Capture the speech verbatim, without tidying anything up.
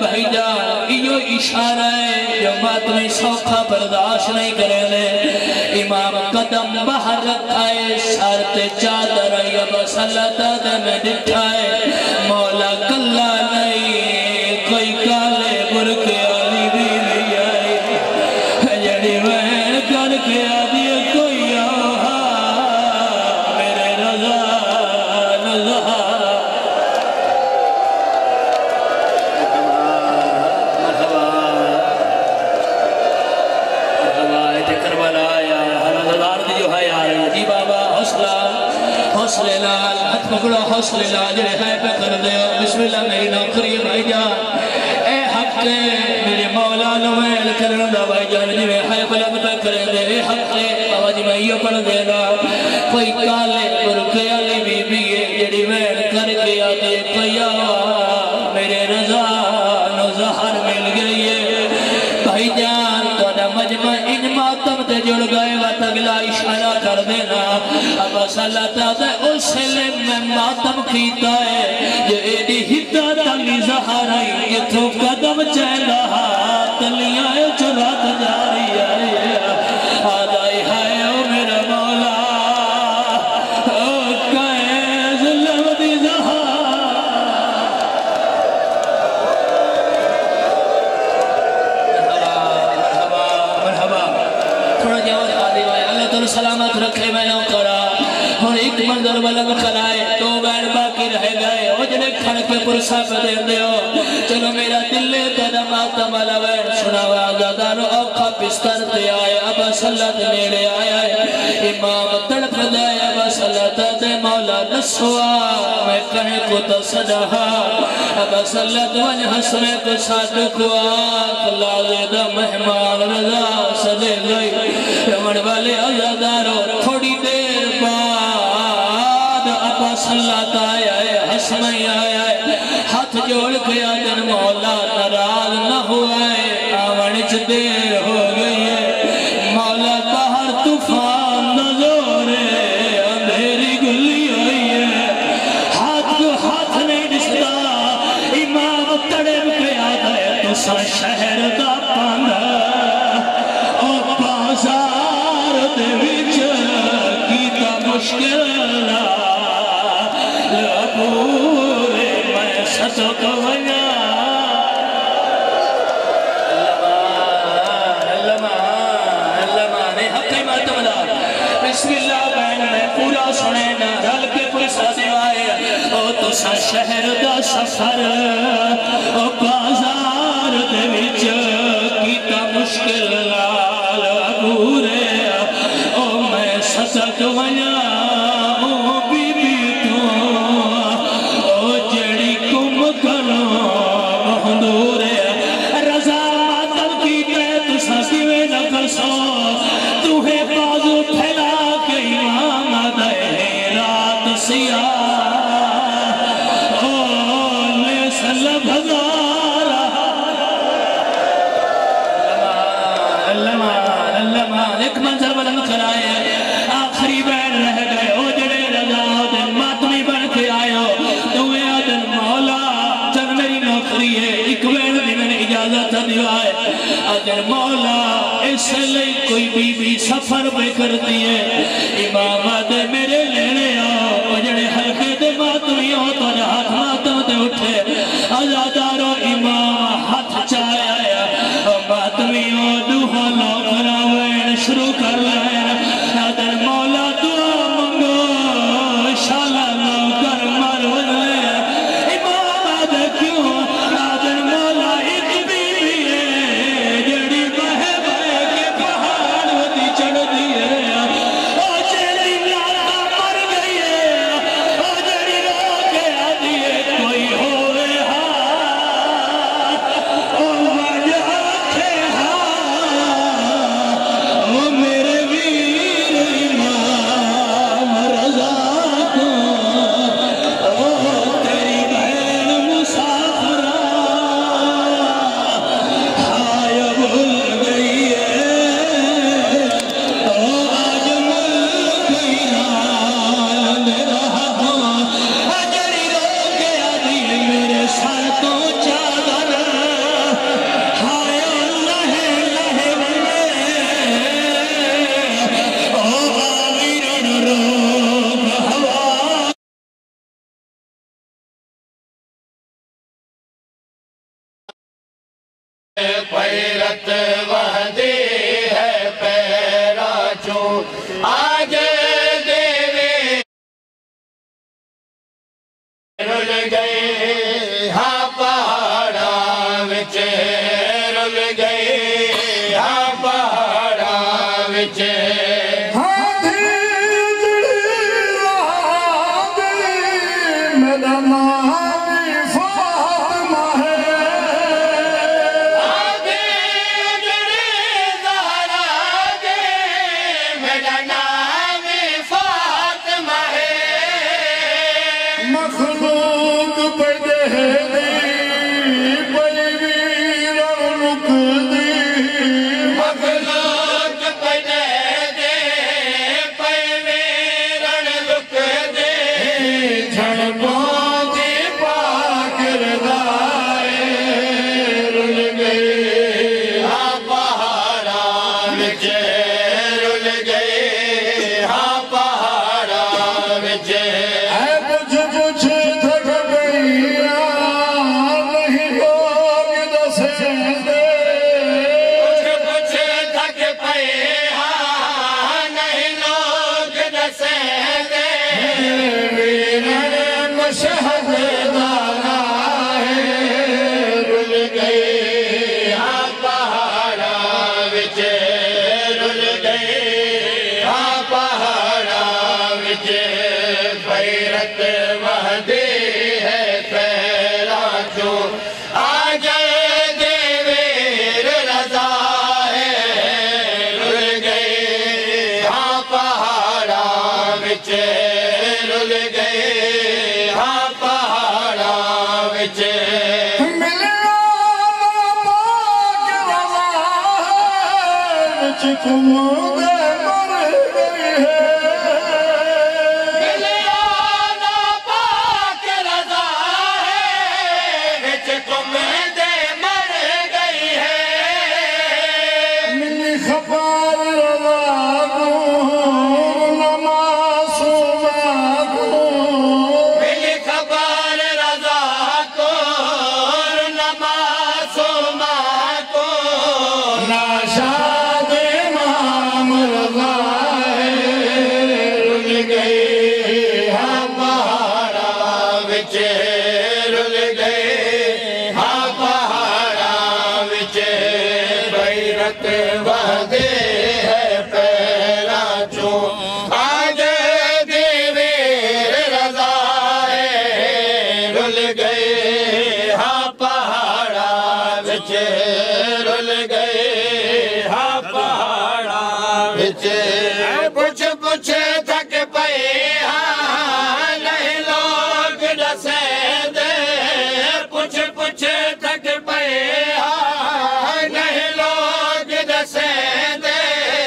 بھیجا ایو اشارہ ہے جماعت میں سوکھا برداشت نہیں کریں لے امام قدم باہر رکھا ہے شرط چادر یا مسلط میں ڈٹھا ہے مولا کلا نہیں کوئی کالے برکے علی بھی نہیں آئے یعنی میں کر کے آدھی کوئی آہا میرے رضا نظہا مقلو حسن اللہ جلے غیبہ کر دیو بسم اللہ میری نوکری بھائی جان اے حق لے میرے مولا نویل کرندہ بھائی جان جی میں حیف لبتہ کریں دے اے حق لے آواز میں یہ پڑھ دینا کوئی کالے برکے علی بی بی جڑی وین کر کے آتے قیا میرے رضا نو زہر مل گئی ہے بھائی جان تو نہ مجمع ان ماتم تے جڑ گئے و تگلا اشارہ کر دینا ابا صلاتا دے سلم میں ماتم کھیتا ہے جو ایڈی ہدہ تلی زہرائی یہ تو قدم چہلا تلیاں چلات جاری ہے آدائی ہے او میرا مولا اوکے ظلم دی زہرائی مرحبا مرحبا تھوڑا جاؤ آدھے بھائی اللہ تعالی سلامت رکھے میں نو کرا اور ایک منظر والا مخلائے دو بین باقی رہ گئے اجنے کھڑ کے پرسہ پہ دے ہو چلو میرا دلے قدم آتا ملوین سناو آزادانو اوقع پستر دے آئے ابا صلات نیڑے آیا ہے امام تڑک دے ابا صلات دے مولا نسوا میں کہیں کو تصدہا ابا صلات وجہ سمیں کو صادقوا اللہ زیدہ مہمان رضا صدے گئی یمن والے آزادانو تھوڑی دیر پا صلات آیا ہے حسنی آیا ہے ہاتھ جوڑ کے آجن مولا نراز نہ ہوا ہے آمنچ دیر ہو گئی ہے مولا باہر طوفان نظور ہے اندھیری گلی ہوئی ہے ہاتھ کو ہاتھ نہیں ڈستا امام تڑپ کے آتا ہے تو سا شہر دا پاندہ اور بازار دیوچ کی تا مشکلہ پورے میں ستک ہویا علمہ علمہ نے حق امات ملا بسم اللہ بین میں پورا سنے نہ رل کے پرسہ دیوائے او تو سا شہر دا سفر او بازار دے وچ کی تا مشکل لال پورے او میں ستک ہویا سفر پہ کرتی ہے امام آدھے میرے لینے آؤ اجڑے حلقے دے ماتمی ہو تو ہاتھ ماتم دے اٹھے آزادارو امام ہاتھ چایا ہے ماتمی ہو دوہا لوگنا وین شروع کر لین نادر مولا دعا منگو شالہ لوگر مرون لے امام آدھے کیوں نادر مولا ایک بیوی ہے جڑی بہے بہے کے پہاڑ ہوتی چڑھ دیئے पैरत वहदी है पैरा चो आज देवे रुल गए हा पहाड़ा विच रुल गए हा पहाड़ा विच Push, push.